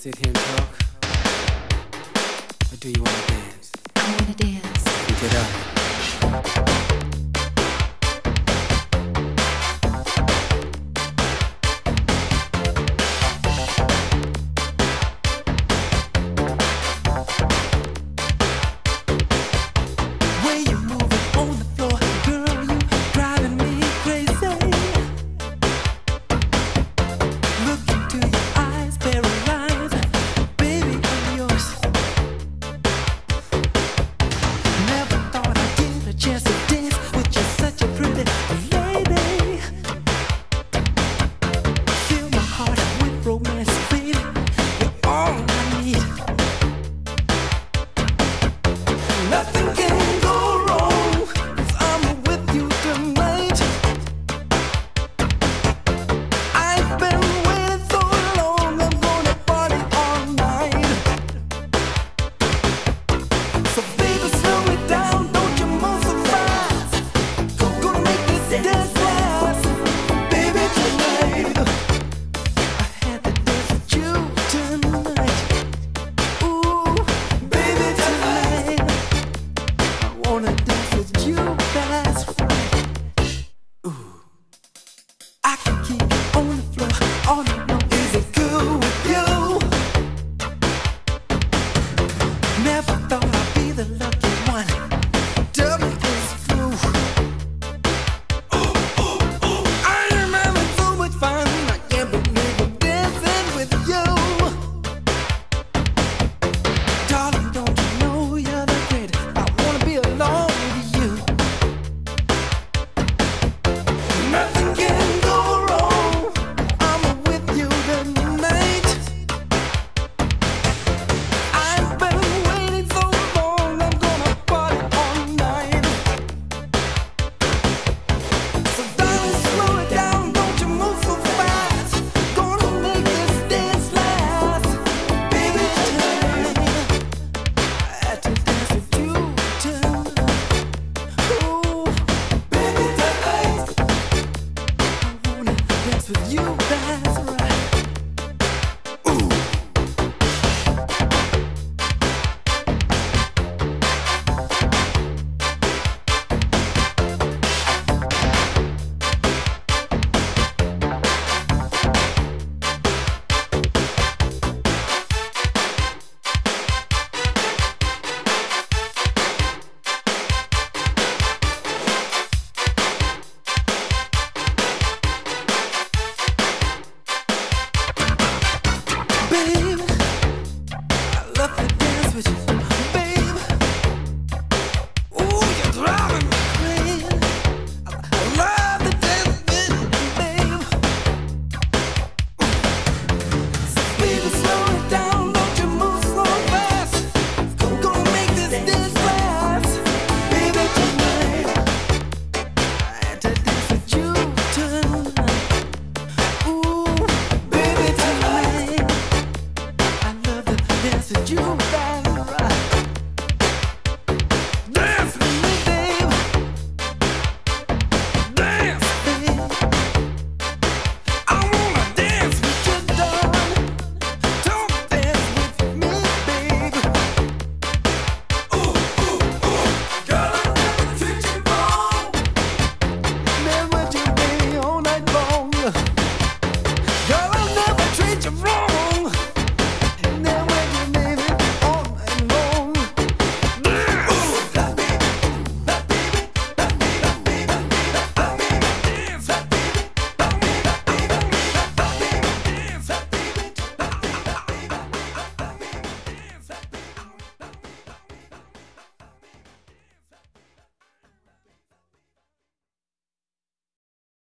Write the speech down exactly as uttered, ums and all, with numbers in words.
sit here and talk? Or do you want to dance? I want to dance. Get up.